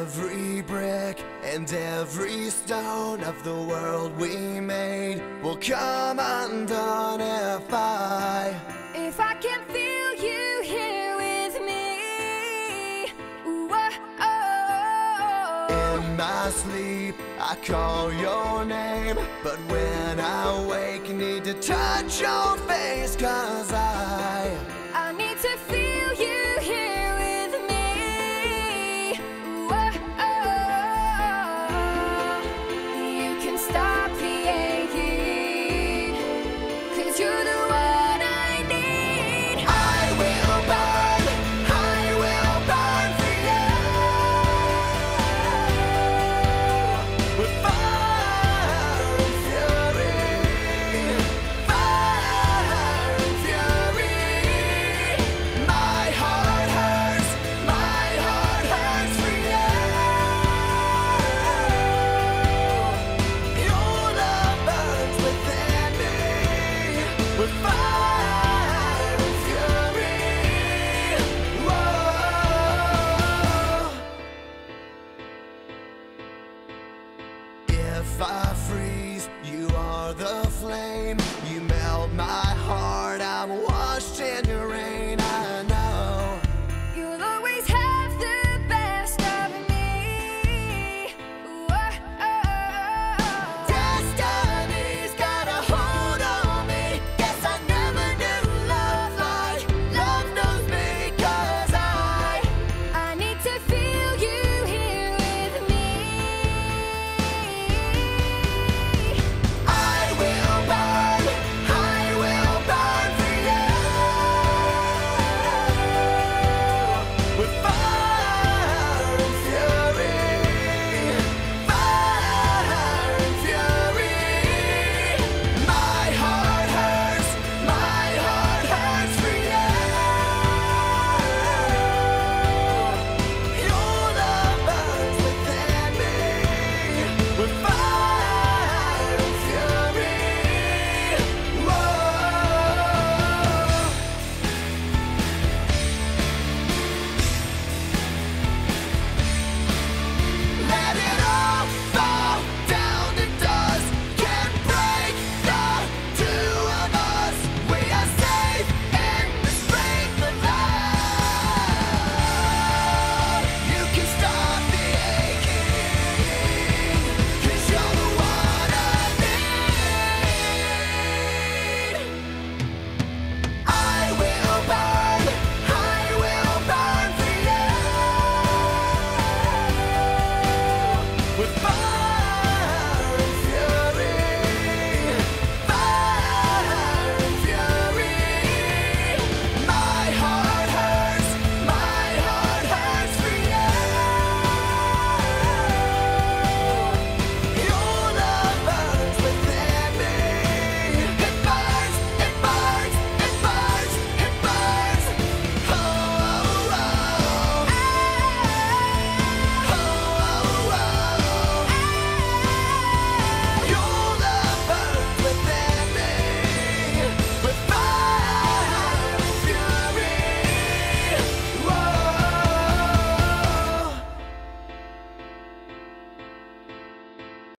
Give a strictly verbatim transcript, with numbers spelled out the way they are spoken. Every brick and every stone of the world we made will come undone if I, if I can feel you here with me. Whoa. In my sleep, I call your name, but when I wake, need to touch your face, 'cause I